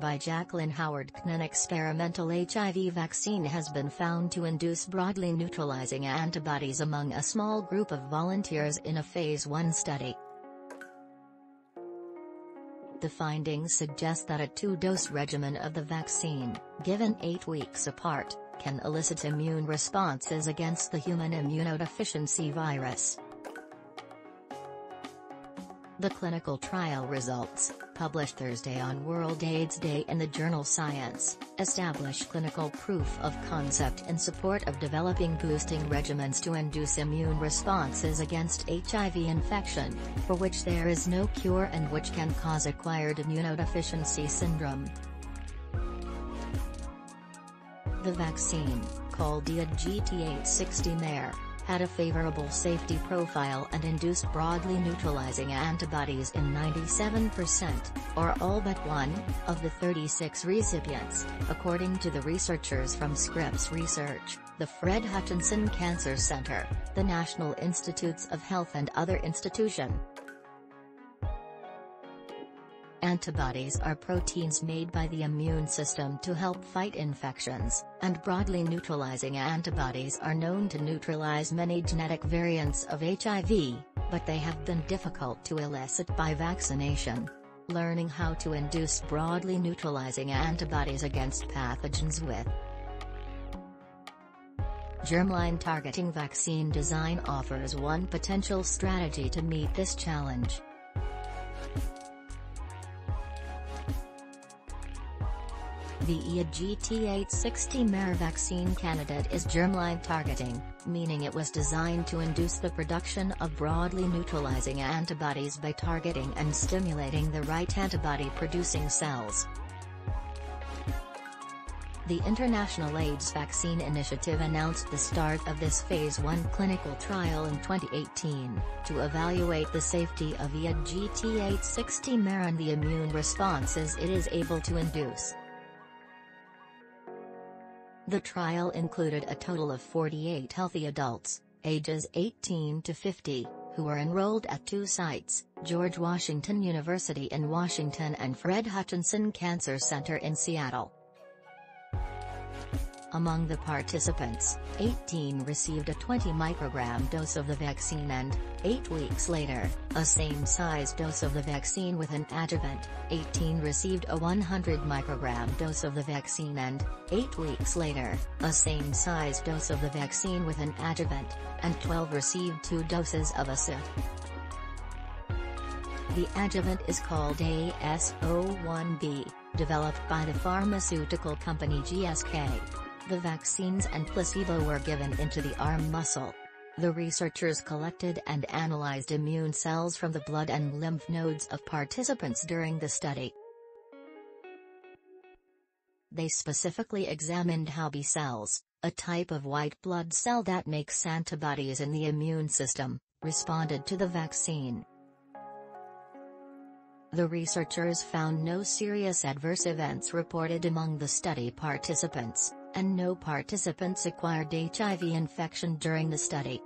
by Jacqueline Howard, an experimental HIV vaccine has been found to induce broadly neutralizing antibodies among a small group of volunteers in a Phase 1 study. The findings suggest that a 2-dose regimen of the vaccine, given 8 weeks apart, can elicit immune responses against the human immunodeficiency virus. The clinical trial results, published Thursday on World AIDS Day in the journal Science, establish clinical proof of concept in support of developing boosting regimens to induce immune responses against HIV infection, for which there is no cure and which can cause acquired immunodeficiency syndrome. The vaccine, called eOD-GT8 60mer, had a favorable safety profile and induced broadly neutralizing antibodies in 97%, or all but one, of the 36 recipients, according to the researchers from Scripps Research, the Fred Hutchinson Cancer Center, the National Institutes of Health and other institutions. Antibodies are proteins made by the immune system to help fight infections, and broadly neutralizing antibodies are known to neutralize many genetic variants of HIV, but they have been difficult to elicit by vaccination. Learning how to induce broadly neutralizing antibodies against pathogens with germline targeting vaccine design offers one potential strategy to meet this challenge. The eOD-GT8 60mer vaccine candidate is germline targeting, meaning it was designed to induce the production of broadly neutralizing antibodies by targeting and stimulating the right antibody-producing cells. The International AIDS Vaccine Initiative announced the start of this Phase 1 clinical trial in 2018, to evaluate the safety of eOD-GT8 60mer and the immune responses it is able to induce. The trial included a total of 48 healthy adults, ages 18 to 50, who were enrolled at two sites, George Washington University in Washington and Fred Hutchinson Cancer Center in Seattle. Among the participants, 18 received a 20-microgram dose of the vaccine and, 8 weeks later, a same-size dose of the vaccine with an adjuvant, 18 received a 100-microgram dose of the vaccine and, 8 weeks later, a same-size dose of the vaccine with an adjuvant, and 12 received 2 doses of a SIV. The adjuvant is called AS01B, developed by the pharmaceutical company GSK. The vaccines and placebo were given into the arm muscle. The researchers collected and analyzed immune cells from the blood and lymph nodes of participants during the study. They specifically examined how B cells, a type of white blood cell that makes antibodies in the immune system, responded to the vaccine. The researchers found no serious adverse events reported among the study participants, and no participants acquired HIV infection during the study.